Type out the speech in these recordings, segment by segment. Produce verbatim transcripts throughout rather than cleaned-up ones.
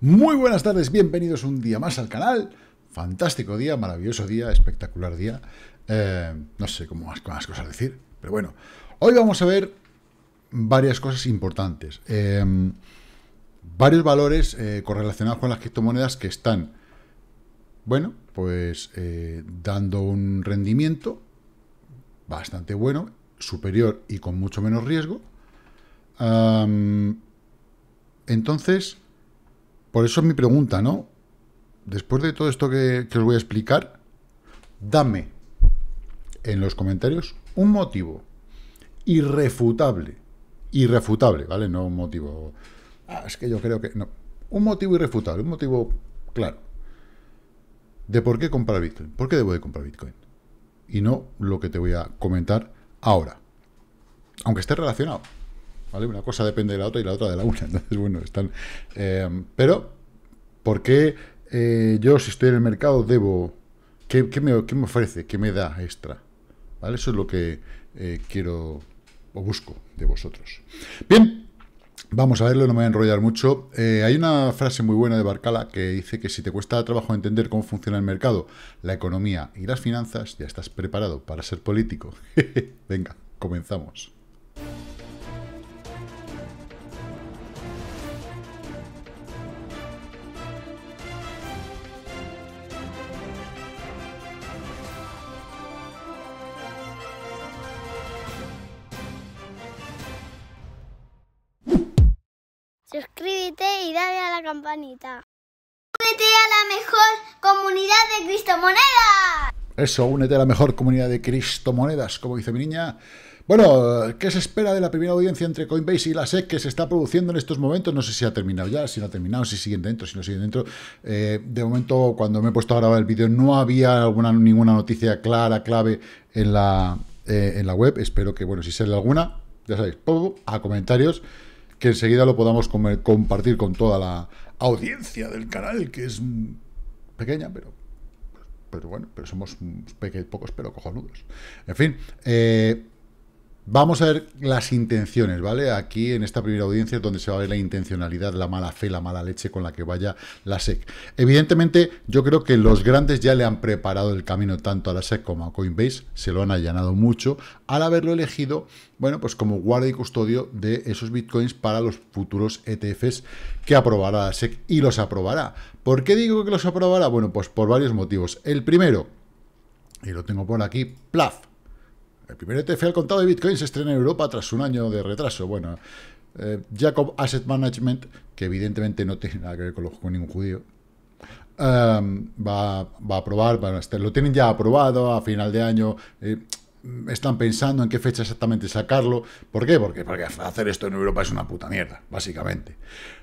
Muy buenas tardes, bienvenidos un día más al canal. Fantástico día, maravilloso día, espectacular día. Eh, no sé cómo más, más cosas decir, pero bueno. Hoy vamos a ver varias cosas importantes. Eh, varios valores eh, correlacionados con las criptomonedas que están, bueno, pues eh, dando un rendimiento bastante bueno, superior y con mucho menos riesgo. Um, entonces... Por eso es mi pregunta, ¿no? Después de todo esto que, que os voy a explicar, dame en los comentarios un motivo irrefutable. Irrefutable, ¿vale? No un motivo... Ah, es que yo creo que... No. Un motivo irrefutable, un motivo claro. De por qué comprar Bitcoin. ¿Por qué debo de comprar Bitcoin? Y no lo que te voy a comentar ahora. Aunque esté relacionado. ¿Vale? Una cosa depende de la otra y la otra de la una. Entonces, bueno, están... Eh, pero, ¿por qué eh, yo, si estoy en el mercado, debo... ¿Qué, qué, me, qué me ofrece? ¿Qué me da extra? ¿Vale? Eso es lo que eh, quiero o busco de vosotros. Bien, vamos a verlo, no me voy a enrollar mucho. Eh, hay una frase muy buena de Barcala que dice que si te cuesta trabajo entender cómo funciona el mercado, la economía y las finanzas, ya estás preparado para ser político. Venga, comenzamos. Suscríbete y dale a la campanita. ¡Únete a la mejor comunidad de criptomonedas! Eso, únete a la mejor comunidad de criptomonedas, como dice mi niña. Bueno, ¿qué se espera de la primera audiencia entre Coinbase y la S E C que se está produciendo en estos momentos? No sé si ha terminado ya, si no ha terminado, si siguen dentro, si no siguen dentro. Eh, de momento, cuando me he puesto a grabar el vídeo, no había alguna, ninguna noticia clara, clave en la, eh, en la web. Espero que, bueno, si sale alguna, ya sabéis, pongo a comentarios, que enseguida lo podamos comer, compartir con toda la audiencia del canal, que es pequeña, pero, pero bueno, pero somos peque, pocos, pero cojonudos. En fin, eh, vamos a ver las intenciones, ¿vale? Aquí en esta primera audiencia es donde se va a ver la intencionalidad, la mala fe, la mala leche con la que vaya la S E C. Evidentemente, yo creo que los grandes ya le han preparado el camino tanto a la S E C como a Coinbase, se lo han allanado mucho, al haberlo elegido, bueno, pues como guardia y custodio de esos bitcoins para los futuros E T Fs que aprobará la S E C y los aprobará. ¿Por qué digo que los aprobará? Bueno, pues por varios motivos. El primero, y lo tengo por aquí, plaf. El primer E T F al contado de Bitcoin se estrena en Europa tras un año de retraso. Bueno, eh, Jacob Asset Management, que evidentemente no tiene nada que ver con, los, con ningún judío, um, va, va a aprobar, van a estar, lo tienen ya aprobado a final de año, eh, están pensando en qué fecha exactamente sacarlo. ¿Por qué? Porque, porque hacer esto en Europa es una puta mierda, básicamente.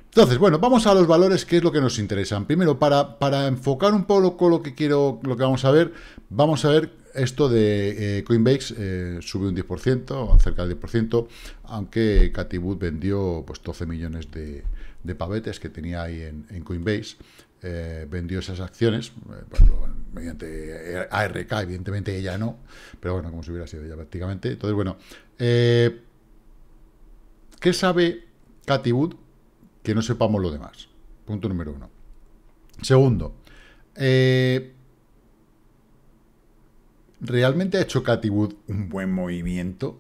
Entonces, bueno, vamos a los valores, que es lo que nos interesan. Primero, para, para enfocar un poco lo que quiero, lo que vamos a ver, vamos a ver esto de eh, Coinbase, eh, sube un diez por ciento, cerca del diez por ciento, aunque Cathie Wood vendió pues, doce millones de, de pavetes que tenía ahí en, en Coinbase, eh, vendió esas acciones, eh, pues, bueno, mediante A R K, evidentemente ella no, pero bueno, como si hubiera sido ella prácticamente. Entonces, bueno, eh, ¿qué sabe Cathie Wood? Que no sepamos lo demás. Punto número uno. Segundo, eh, ¿realmente ha hecho Cathie Wood un buen movimiento?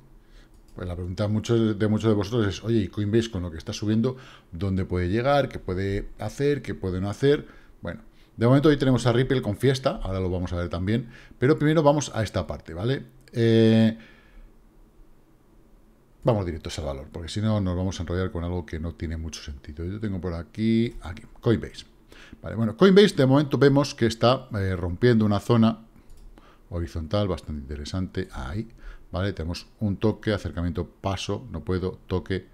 Pues la pregunta de muchos de, muchos de vosotros es, oye, ¿y Coinbase con lo que está subiendo, dónde puede llegar, qué puede hacer, qué puede no hacer? Bueno, de momento hoy tenemos a Ripple con fiesta, ahora lo vamos a ver también, pero primero vamos a esta parte, ¿vale? Eh... Vamos directos al valor, porque si no nos vamos a enrollar con algo que no tiene mucho sentido. Yo tengo por aquí, aquí, Coinbase. Vale, bueno, Coinbase de momento vemos que está eh, rompiendo una zona horizontal bastante interesante ahí, ¿vale? Tenemos un toque, acercamiento, paso, no puedo, toque,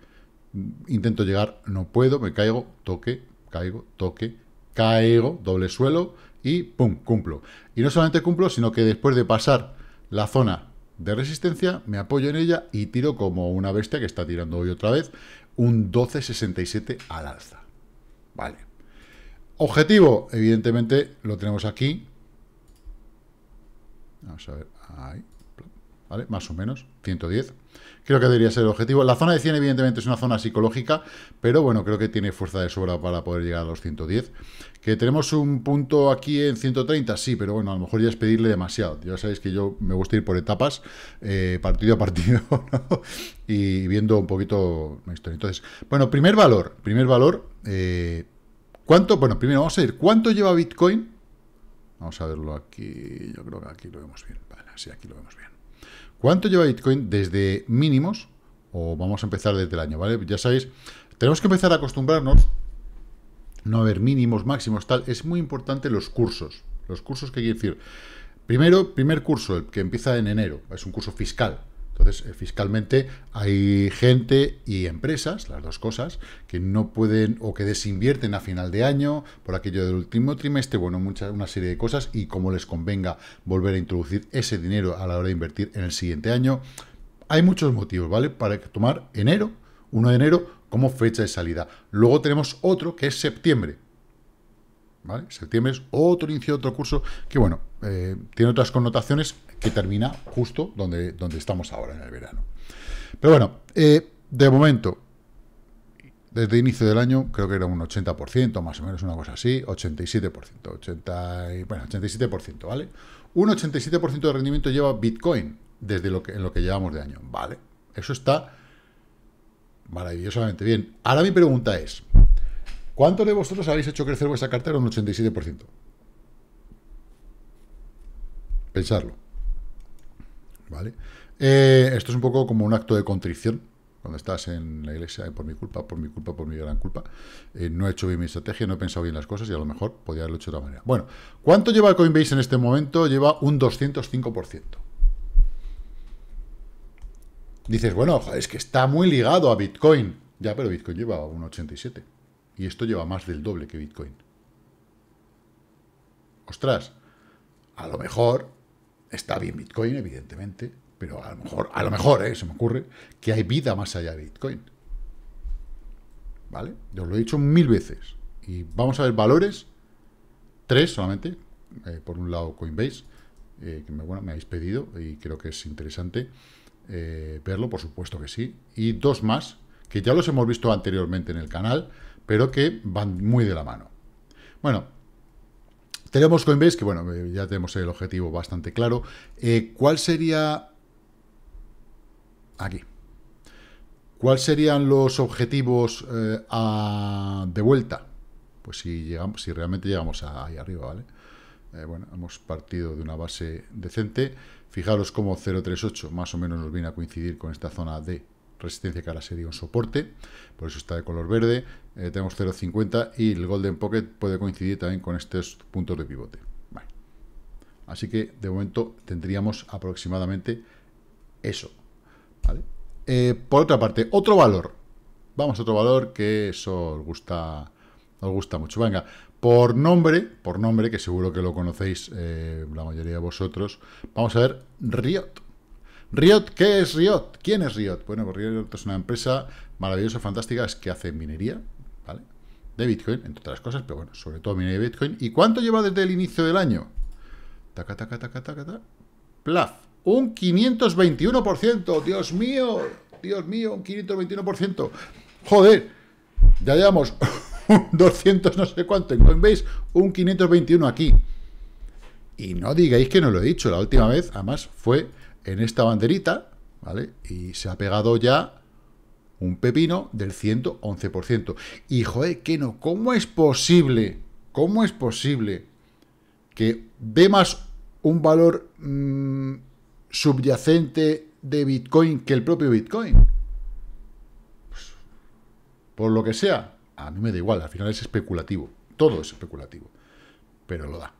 intento llegar, no puedo, me caigo, toque, caigo, toque, caigo, doble suelo y pum, cumplo. Y no solamente cumplo, sino que después de pasar la zona de resistencia, me apoyo en ella y tiro como una bestia que está tirando hoy otra vez, un doce sesenta y siete al alza. Vale. Objetivo, evidentemente, lo tenemos aquí. Vamos a ver, ahí, ¿vale? Más o menos, ciento diez. Creo que debería ser el objetivo. La zona de cien, evidentemente, es una zona psicológica, pero bueno, creo que tiene fuerza de sobra para poder llegar a los ciento diez. ¿Que tenemos un punto aquí en ciento treinta? Sí, pero bueno, a lo mejor ya es pedirle demasiado. Ya sabéis que yo me gusta ir por etapas, eh, partido a partido, ¿no? Y viendo un poquito la historia. Entonces, bueno, primer valor, primer valor, eh, ¿cuánto? Bueno, primero vamos a ver, ¿cuánto lleva Bitcoin? Vamos a verlo aquí, yo creo que aquí lo vemos bien, vale, sí, aquí lo vemos bien. ¿Cuánto lleva Bitcoin desde mínimos? O vamos a empezar desde el año, ¿vale? Ya sabéis, tenemos que empezar a acostumbrarnos, no a ver mínimos, máximos, tal. Es muy importante los cursos. Los cursos, ¿qué quiere decir? Primero, primer curso, el que empieza en enero, es un curso fiscal. Entonces, eh, fiscalmente hay gente y empresas, las dos cosas, que no pueden o que desinvierten a final de año por aquello del último trimestre, bueno, mucha, una serie de cosas, y como les convenga volver a introducir ese dinero a la hora de invertir en el siguiente año. Hay muchos motivos, ¿vale? Para tomar enero, primero de enero, como fecha de salida. Luego tenemos otro que es septiembre, ¿vale? Septiembre es otro inicio, otro curso, que bueno, eh, tiene otras connotaciones, que termina justo donde, donde estamos ahora, en el verano. Pero bueno, eh, de momento, desde el inicio del año, creo que era un ochenta por ciento, más o menos, una cosa así, ochenta y siete por ciento, ochenta y, bueno, ochenta y siete por ciento, ¿vale? Un ochenta y siete por ciento de rendimiento lleva Bitcoin, desde lo que, en lo que llevamos de año, ¿vale? Eso está maravillosamente bien. Ahora mi pregunta es, ¿cuántos de vosotros habéis hecho crecer vuestra cartera un ochenta y siete por ciento? Pensarlo, ¿vale? Eh, esto es un poco como un acto de contrición, cuando estás en la iglesia, eh, por mi culpa, por mi culpa, por mi gran culpa, eh, no he hecho bien mi estrategia, no he pensado bien las cosas, y a lo mejor podía haberlo hecho de otra manera. Bueno, ¿cuánto lleva Coinbase en este momento? Lleva un doscientos cinco por ciento. Dices, bueno, es que está muy ligado a Bitcoin. Ya, pero Bitcoin lleva un ochenta y siete por ciento, y esto lleva más del doble que Bitcoin. Ostras, a lo mejor está bien Bitcoin, evidentemente, pero a lo mejor, a lo mejor, ¿eh? se me ocurre que hay vida más allá de Bitcoin, ¿vale? Yo os lo he dicho mil veces. Y vamos a ver valores, tres solamente. Eh, por un lado Coinbase, eh, que me, bueno, me habéis pedido y creo que es interesante eh, verlo, por supuesto que sí. Y dos más, que ya los hemos visto anteriormente en el canal, pero que van muy de la mano. Bueno, tenemos Coinbase, que bueno, ya tenemos el objetivo bastante claro. Eh, ¿Cuál sería? Aquí. ¿Cuáles serían los objetivos eh, a, de vuelta? Pues si llegamos, si realmente llegamos a, ahí arriba, ¿vale? Eh, bueno, hemos partido de una base decente. Fijaros cómo cero punto treinta y ocho más o menos nos viene a coincidir con esta zona de resistencia, que ahora sería un soporte, por eso está de color verde. Eh, tenemos cero punto cincuenta y el Golden Pocket puede coincidir también con estos puntos de pivote. Vale. Así que de momento tendríamos aproximadamente eso, ¿vale? Eh, por otra parte, otro valor. Vamos a otro valor que eso os gusta, os gusta mucho. Venga, por nombre, por nombre, que seguro que lo conocéis eh, la mayoría de vosotros, vamos a ver Riot. Riot, ¿qué es Riot? ¿Quién es Riot? Bueno, pues Riot es una empresa maravillosa, fantástica, es que hace minería, ¿vale? De Bitcoin, entre otras cosas, pero bueno, sobre todo minería de Bitcoin. ¿Y cuánto lleva desde el inicio del año? Taca, taca, taca, taca, taca. Plaf, un quinientos veintiuno por ciento. Dios mío, Dios mío, un quinientos veintiuno por ciento. Joder, ya llevamos un doscientos no sé cuánto en Coinbase, un quinientos veintiuno aquí. Y no digáis que no lo he dicho, la última vez, además, fue en esta banderita, ¿vale? Y se ha pegado ya un pepino del ciento once por ciento. Y, joder, que no, ¿cómo es posible? ¿Cómo es posible que dé más un valor mmm, subyacente de Bitcoin que el propio Bitcoin? Pues, por lo que sea, a mí me da igual, al final es especulativo. Todo es especulativo. Pero lo da,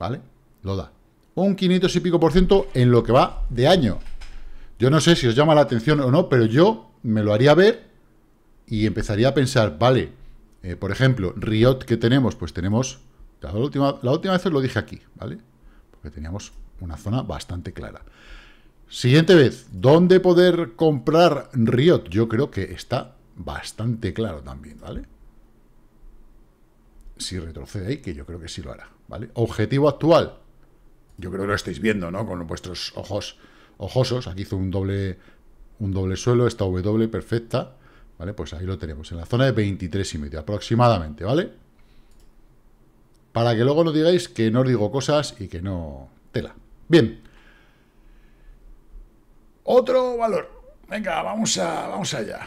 ¿vale? Lo da. Un quinientos y pico por ciento en lo que va de año. Yo no sé si os llama la atención o no, pero yo me lo haría ver y empezaría a pensar, vale, eh, por ejemplo, Riot, que tenemos, pues tenemos, la última, la última vez os lo dije aquí, ¿vale? Porque teníamos una zona bastante clara. Siguiente vez, ¿dónde poder comprar Riot? Yo creo que está bastante claro también, ¿vale? Si retrocede ahí, que yo creo que sí lo hará, ¿vale? Objetivo actual, Yo creo que lo estáis viendo, ¿no? Con vuestros ojos ojosos. Aquí hizo un doble, un doble suelo, esta W perfecta, ¿vale? Pues ahí lo tenemos, en la zona de veintitrés y medio aproximadamente, ¿vale? Para que luego no digáis que no os digo cosas y que no... tela. Bien. Otro valor. Venga, vamos, a, vamos allá.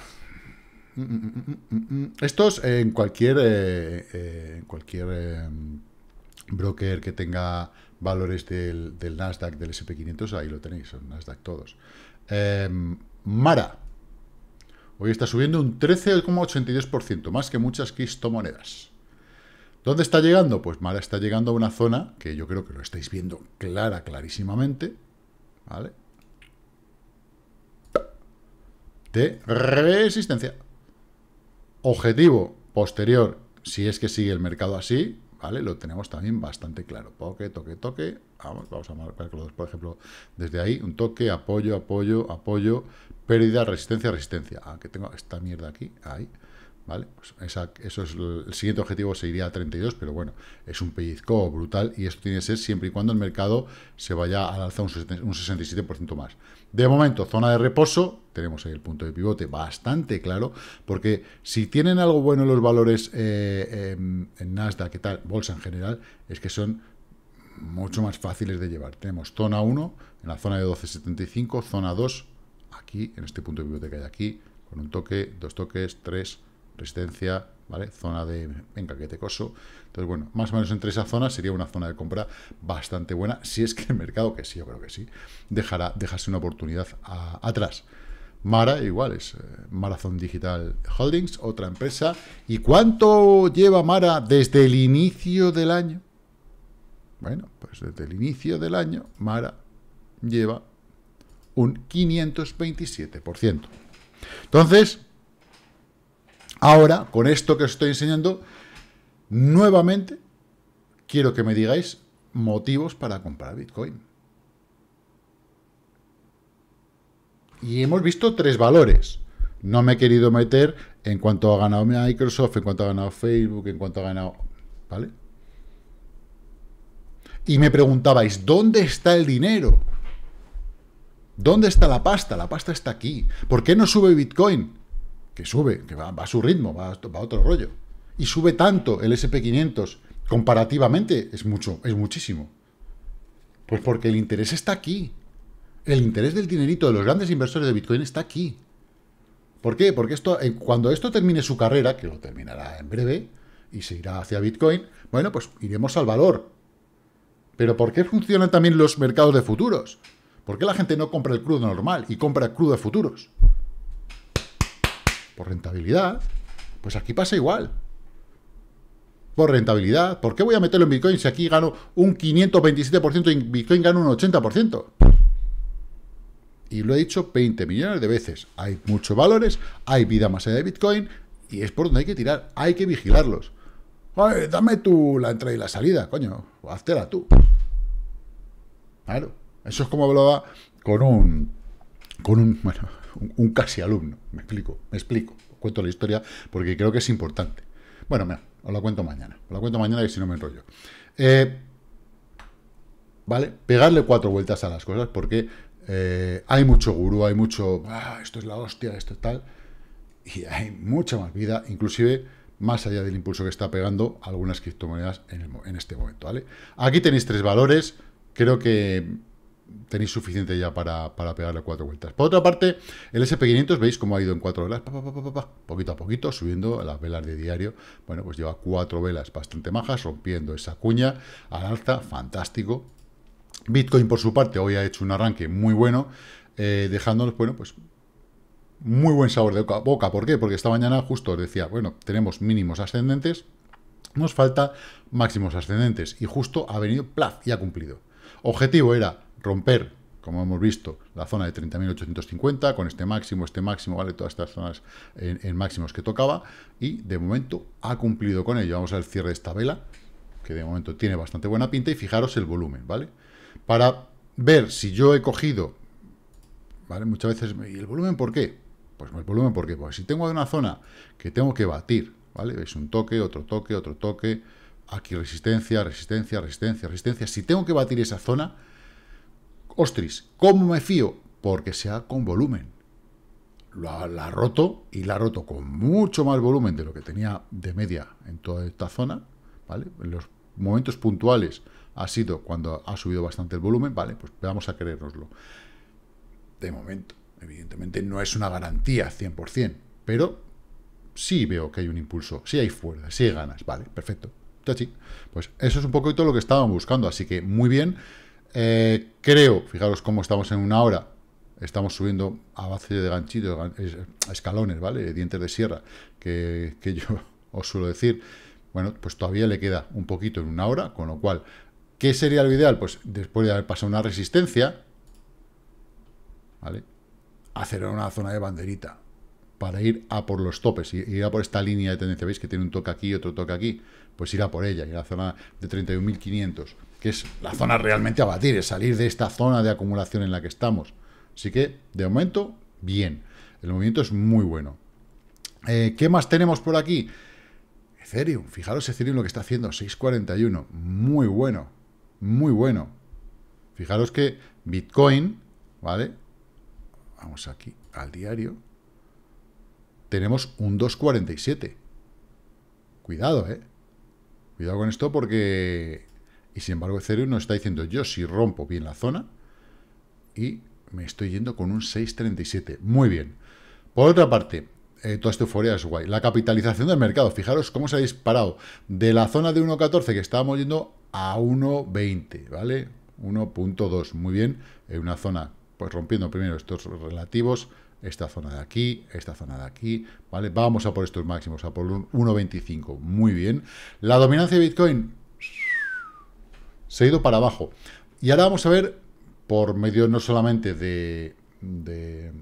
Estos en cualquier, eh, eh, cualquier eh, broker que tenga valores del, del Nasdaq, del ese and pe quinientos, ahí lo tenéis, son Nasdaq todos. Eh, Mara. Hoy está subiendo un trece coma ochenta y dos por ciento, más que muchas criptomonedas. ¿Dónde está llegando? Pues Mara está llegando a una zona que yo creo que lo estáis viendo clara, clarísimamente, ¿vale? De resistencia. Objetivo posterior, si es que sigue el mercado así, ¿vale? Lo tenemos también bastante claro. Toque, toque, toque. Vamos, vamos a marcarlos, por ejemplo, desde ahí. Un toque, apoyo, apoyo, apoyo, pérdida, resistencia, resistencia. Ah, que tengo esta mierda aquí, ahí. ¿Vale? Pues esa, eso es el, el siguiente objetivo se iría a treinta y dos, pero bueno, es un pellizco brutal y esto tiene que ser siempre y cuando el mercado se vaya al alza un, un sesenta y siete por ciento más. De momento, zona de reposo, tenemos ahí el punto de pivote bastante claro, porque si tienen algo bueno los valores eh, eh, en Nasdaq, ¿qué tal? Bolsa en general, es que son mucho más fáciles de llevar. Tenemos zona uno en la zona de doce setenta y cinco, zona dos aquí, en este punto de pivote que hay aquí, con un toque, dos toques, tres... resistencia, ¿vale? Zona de... venga, que te coso. Entonces, bueno, más o menos entre esa zona sería una zona de compra bastante buena, si es que el mercado, que sí, yo creo que sí, dejará, dejarse una oportunidad a, atrás. Mara, igual, es eh, Marathon Digital Holdings, otra empresa. ¿Y cuánto lleva Mara desde el inicio del año? Bueno, pues desde el inicio del año, Mara lleva un quinientos veintisiete por ciento. Entonces... ahora, con esto que os estoy enseñando, nuevamente quiero que me digáis motivos para comprar Bitcoin. Y hemos visto tres valores. No me he querido meter en cuanto ha ganado Microsoft, en cuanto ha ganado Facebook, en cuanto ha ganado... ¿vale? Y me preguntabais, ¿dónde está el dinero? ¿Dónde está la pasta? La pasta está aquí. ¿Por qué no sube Bitcoin? Que sube, que va, va a su ritmo, va, va a otro rollo. Y sube tanto el ese and pe quinientos, comparativamente, es mucho, es muchísimo. Pues porque el interés está aquí. El interés del dinerito de los grandes inversores de Bitcoin está aquí. ¿Por qué? Porque esto, eh, cuando esto termine su carrera, que lo terminará en breve, y se irá hacia Bitcoin, bueno, pues iremos al valor. Pero ¿por qué funcionan también los mercados de futuros? ¿Por qué la gente no compra el crudo normal y compra crudo de futuros? Por rentabilidad, pues aquí pasa igual. Por rentabilidad, ¿por qué voy a meterlo en Bitcoin si aquí gano un quinientos veintisiete por ciento y en Bitcoin gano un ochenta por ciento? Y lo he dicho veinte millones de veces. Hay muchos valores, hay vida más allá de Bitcoin y es por donde hay que tirar, hay que vigilarlos. Ay, dame tú la entrada y la salida, coño, háztela tú. Claro, eso es como hablaba con un... con un... bueno... un casi alumno, me explico, me explico, os cuento la historia porque creo que es importante. Bueno, mira, os la cuento mañana, os la cuento mañana que si no me enrollo. Eh, vale, pegarle cuatro vueltas a las cosas porque eh, hay mucho gurú, hay mucho, ah, esto es la hostia, esto es tal, y hay mucha más vida, inclusive más allá del impulso que está pegando algunas criptomonedas en, el, en este momento, ¿vale? Aquí tenéis tres valores, creo que... tenéis suficiente ya para, para pegarle cuatro vueltas. Por otra parte, el ese and pe quinientos, veis cómo ha ido en cuatro velas, pa, pa, pa, pa, pa, poquito a poquito, subiendo las velas de diario. Bueno, pues lleva cuatro velas bastante majas, rompiendo esa cuña al alza, fantástico. Bitcoin, por su parte, hoy ha hecho un arranque muy bueno, eh, dejándonos, bueno, pues muy buen sabor de boca. ¿Por qué? Porque esta mañana justo os decía, bueno, tenemos mínimos ascendentes, nos falta máximos ascendentes, y justo ha venido, plaf, y ha cumplido. Objetivo era romper, como hemos visto, la zona de treinta mil ochocientos cincuenta, con este máximo, este máximo, ¿vale? Todas estas zonas en, en máximos que tocaba, y de momento ha cumplido con ello. Vamos al cierre de esta vela, que de momento tiene bastante buena pinta, y fijaros el volumen, ¿vale? Para ver si yo he cogido, ¿vale? Muchas veces, ¿y el volumen por qué? Pues el volumen por qué, porque si tengo una zona que tengo que batir, ¿vale? Es un toque, otro toque, otro toque, Aquí resistencia, resistencia, resistencia, resistencia. Si tengo que batir esa zona, ostris, ¿cómo me fío? Porque sea con volumen. La, la ha roto y la ha roto con mucho más volumen de lo que tenía de media en toda esta zona, ¿vale? En los momentos puntuales ha sido cuando ha subido bastante el volumen, ¿vale? Pues vamos a creérnoslo. De momento, evidentemente no es una garantía cien por cien, pero sí veo que hay un impulso, sí hay fuerza, sí hay ganas, ¿vale? Perfecto. Pues eso es un poco todo lo que estaban buscando, así que muy bien. Eh, creo, fijaros cómo estamos en una hora, estamos subiendo a base de ganchitos, escalones, ¿vale? Dientes de sierra, que, que yo os suelo decir. Bueno, pues todavía le queda un poquito en una hora, con lo cual, ¿qué sería lo ideal? Pues después de haber pasado una resistencia, ¿vale? Hacer una zona de banderita para ir a por los topes, ir a por esta línea de tendencia. ¿Veis que tiene un toque aquí y otro toque aquí? Pues ir a por ella, ir a la zona de treinta y un mil quinientos, que es la zona realmente a batir, es salir de esta zona de acumulación en la que estamos. Así que, de momento, bien. El movimiento es muy bueno. Eh, ¿Qué más tenemos por aquí? Ethereum. Fijaros Ethereum lo que está haciendo, seis cuarenta y uno. Muy bueno, muy bueno. Fijaros que Bitcoin, ¿vale? Vamos aquí al diario. Tenemos un dos cuarenta y siete. Cuidado, ¿eh? Cuidado con esto porque... Y sin embargo, Ethereum nos está diciendo, yo si rompo bien la zona y me estoy yendo con un seis treinta y siete. Muy bien. Por otra parte, eh, toda esta euforia es guay. La capitalización del mercado. Fijaros cómo se ha disparado de la zona de uno catorce que estábamos yendo a uno veinte, ¿vale? uno punto dos. Muy bien. En una zona, pues rompiendo primero estos relativos... Esta zona de aquí, esta zona de aquí, ¿vale? Vamos a por estos máximos, a por un uno veinticinco. Muy bien. La dominancia de Bitcoin se ha ido para abajo. Y ahora vamos a ver, por medio no solamente de, de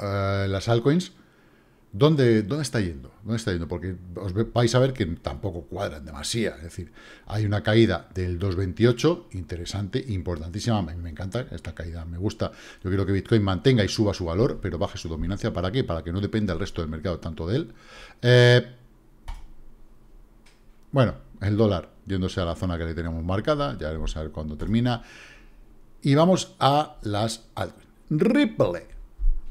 uh, las altcoins, ¿dónde, dónde está yendo? ¿Dónde está yendo? Porque os vais a ver que tampoco cuadran demasiado. Es decir, hay una caída del dos veintiocho, interesante, importantísima. Me, me encanta esta caída, me gusta. Yo quiero que Bitcoin mantenga y suba su valor, pero baje su dominancia. ¿Para qué? Para que no dependa el resto del mercado tanto de él. Eh, bueno, el dólar yéndose a la zona que le tenemos marcada. Ya veremos a ver cuándo termina. Y vamos a las altcoins. Ripple.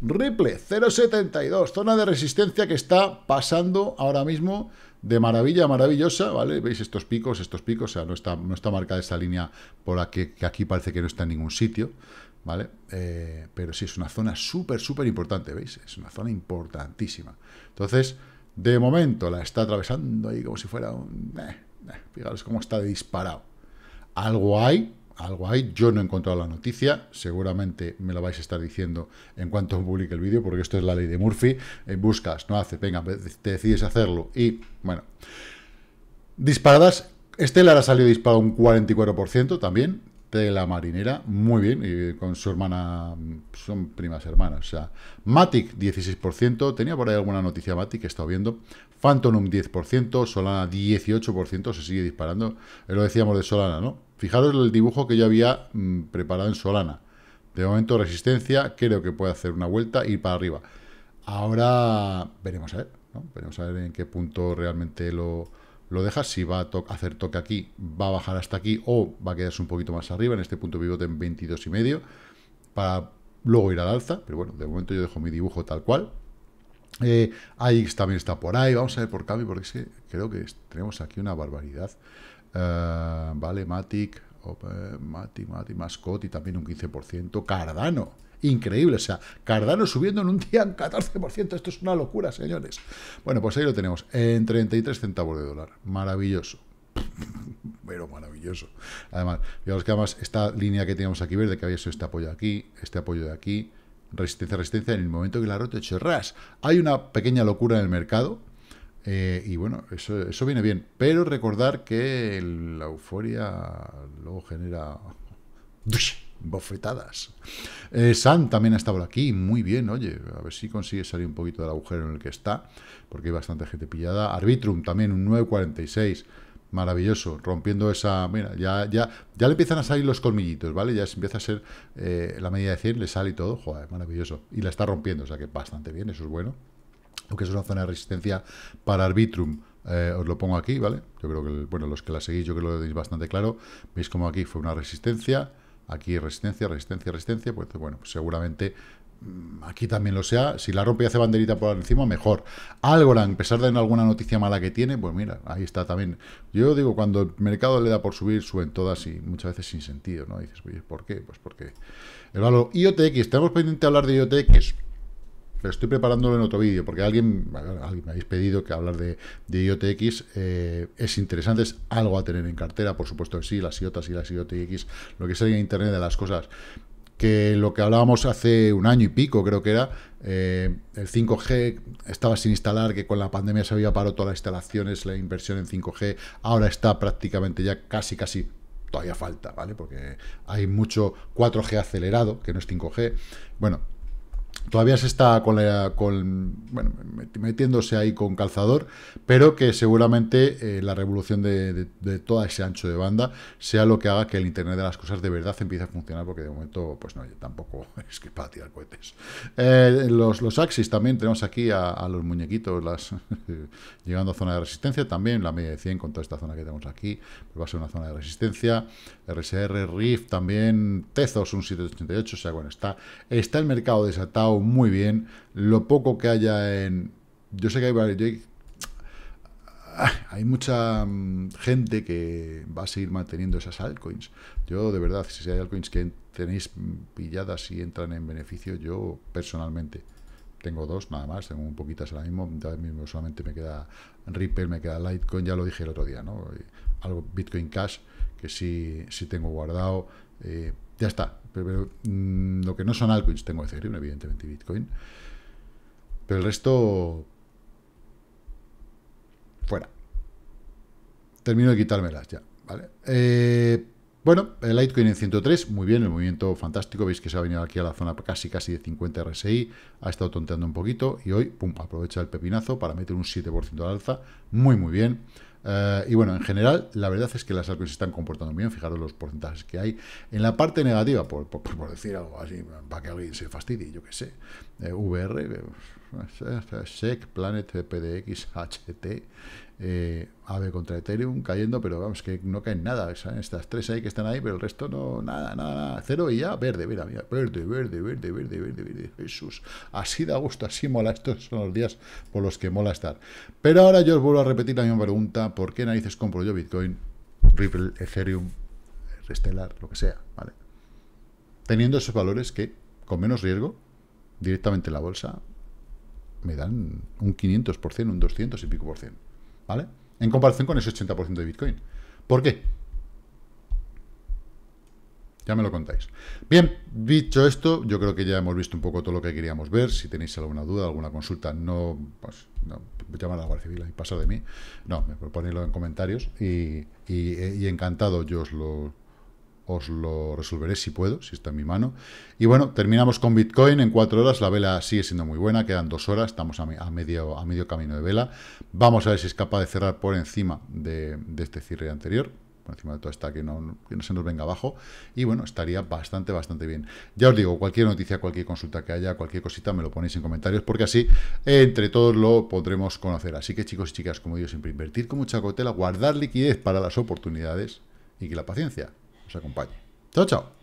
Ripple, cero setenta y dos, zona de resistencia que está pasando ahora mismo de maravilla, maravillosa, ¿vale? Veis estos picos, estos picos, o sea, no está, no está marcada esta línea por aquí, que aquí parece que no está en ningún sitio, ¿vale? Eh, pero sí, es una zona súper, súper importante, ¿veis? Es una zona importantísima. Entonces, de momento la está atravesando ahí como si fuera un... Eh, eh, fijaros cómo está disparado. Algo hay... Algo hay, yo no he encontrado la noticia, seguramente me lo vais a estar diciendo en cuanto publique el vídeo, porque esto es la ley de Murphy, eh, buscas, no haces, venga, te decides hacerlo, y bueno, disparadas, Stellar ha salido disparado un cuarenta y cuatro por ciento también, de la marinera, muy bien, y con su hermana, son primas hermanas, o sea, Matic dieciséis por ciento, tenía por ahí alguna noticia Matic que he estado viendo, Phantom un diez por ciento, Solana dieciocho por ciento, se sigue disparando, lo decíamos de Solana, ¿no? Fijaros el dibujo que yo había mmm, preparado en Solana. De momento resistencia, creo que puede hacer una vuelta, ir para arriba. Ahora veremos a ver, ¿no? Veremos a ver en qué punto realmente lo, lo deja. Si va a to- hacer toque aquí, va a bajar hasta aquí o va a quedarse un poquito más arriba. En este punto pivote en veintidós y medio para luego ir al alza. Pero bueno, de momento yo dejo mi dibujo tal cual. Eh, A I X también está por ahí. Vamos a ver por cambio porque es que creo que tenemos aquí una barbaridad. Uh, vale, Matic, Open, Matic, Matic, Mascot y también un quince por ciento. Cardano, increíble, o sea, Cardano subiendo en un día un catorce por ciento. Esto es una locura, señores. Bueno, pues ahí lo tenemos, en treinta y tres centavos de dólar. Maravilloso. Pero maravilloso. Además, fijaros que además esta línea que teníamos aquí verde, que había sido este apoyo aquí, este apoyo de aquí, resistencia, resistencia, en el momento que la roto he hecho ras. Hay una pequeña locura en el mercado. Eh, y bueno, eso, eso viene bien, pero recordar que el, la euforia luego genera bofetadas. eh, Sam también ha estado por aquí, muy bien, oye, a ver si consigue salir un poquito del agujero en el que está, porque hay bastante gente pillada. Arbitrum también, un nueve cuarenta y seis, maravilloso, rompiendo esa... Mira, ya, ya, ya le empiezan a salir los colmillitos, ¿vale? Ya se empieza a ser eh, la medida de cien, le sale y todo, joder, maravilloso, y la está rompiendo, o sea que bastante bien, eso es bueno. Aunque es una zona de resistencia para Arbitrum, Eh, os lo pongo aquí, ¿vale? Yo creo que, el, bueno, los que la seguís, yo creo que lo tenéis bastante claro. Veis como aquí fue una resistencia, aquí resistencia, resistencia, resistencia. Pues bueno, pues seguramente mmm, aquí también lo sea. Si la rompe y hace banderita por encima, mejor. Algorand, a pesar de alguna noticia mala que tiene, pues mira, ahí está también. Yo digo, cuando el mercado le da por subir, suben todas y muchas veces sin sentido, ¿no? Y dices, oye, ¿por qué? Pues porque el valor I O T X, tenemos pendiente de hablar de I O T X. Pero estoy preparándolo en otro vídeo, porque alguien, alguien me habéis pedido que hablar de, de I O T X eh, es interesante, es algo a tener en cartera, por supuesto que sí, las I O T A S y las I O T X, lo que sería Internet de las cosas, que lo que hablábamos hace un año y pico, creo que era, eh, el cinco G estaba sin instalar, que con la pandemia se había parado todas las instalaciones, la inversión en cinco G, ahora está prácticamente ya casi, casi, todavía falta, ¿vale? Porque hay mucho cuatro G acelerado, que no es cinco G, bueno, todavía se está con la, con, bueno, metiéndose ahí con calzador, pero que seguramente eh, la revolución de, de, de todo ese ancho de banda sea lo que haga que el Internet de las cosas de verdad empiece a funcionar, porque de momento, pues no, tampoco es que para tirar cohetes. Eh, los, los Axis también, tenemos aquí a, a los muñequitos las llegando a zona de resistencia, también la media de cien contra esta zona que tenemos aquí, pues va a ser una zona de resistencia. R S R, Rift también, Tezos, un siete ochenta y ocho, o sea, bueno, está, está el mercado desatado muy bien, lo poco que haya en... Yo sé que hay, yo hay, hay mucha gente que va a seguir manteniendo esas altcoins. Yo, de verdad, si hay altcoins que tenéis pilladas y entran en beneficio, yo personalmente tengo dos, nada más, tengo un poquitas ahora mismo, ahora mismo solamente me queda Ripple, me queda Litecoin, ya lo dije el otro día, ¿no? Algo Bitcoin Cash, que sí, sí tengo guardado, eh, ya está. Pero, pero mmm, lo que no son altcoins, tengo Ethereum, evidentemente, Bitcoin. Pero el resto... fuera. Termino de quitármelas ya, ¿vale? Eh, bueno, el Litecoin en ciento tres, muy bien, el movimiento fantástico. Veis que se ha venido aquí a la zona casi casi de cincuenta R S I. Ha estado tonteando un poquito y hoy, pum, aprovecha el pepinazo para meter un siete por ciento al alza. Muy, muy bien. Uh, y bueno, en general, la verdad es que las altcoins se están comportando bien, fijaros los porcentajes que hay. En la parte negativa, por, por, por decir algo así, para que alguien se fastidie, yo qué sé, eh, V R, eh, S E C, Planet, P D X, H T, eh, A V E contra Ethereum, cayendo, pero vamos, que no caen nada, ¿sabes? Estas tres ahí que están ahí, pero el resto no, nada, nada, nada, cero y ya, verde, mira, mira, verde, verde, verde, verde, verde, verde, Jesús, así da gusto, así mola, estos son los días por los que mola estar. Pero ahora yo os vuelvo a repetir la misma pregunta, ¿por qué narices compro yo Bitcoin, Ripple, Ethereum, Stellar, lo que sea, ¿vale? Teniendo esos valores que, con menos riesgo, directamente en la bolsa, me dan un quinientos por ciento, un doscientos y pico por ciento, ¿vale? En comparación con ese ochenta por ciento de Bitcoin. ¿Por qué? Ya me lo contáis. Bien, dicho esto, yo creo que ya hemos visto un poco todo lo que queríamos ver. Si tenéis alguna duda, alguna consulta, no, pues, no, llamad a la Guardia Civil y pasad de mí. No, me proponedlo en comentarios y, y, y encantado yo os lo, os lo resolveré si puedo, si está en mi mano. Y bueno, terminamos con Bitcoin en cuatro horas. La vela sigue siendo muy buena, quedan dos horas, estamos a, a, medio, a medio camino de vela. Vamos a ver si es capaz de cerrar por encima de, de este cierre anterior. Por encima de todo está que no, que no se nos venga abajo. Y bueno, estaría bastante, bastante bien. Ya os digo, cualquier noticia, cualquier consulta que haya, cualquier cosita, me lo ponéis en comentarios, porque así, eh, entre todos lo podremos conocer. Así que chicos y chicas, como digo siempre, invertir con mucha cautela, guardar liquidez para las oportunidades y que la paciencia os acompañe. Chao, chao.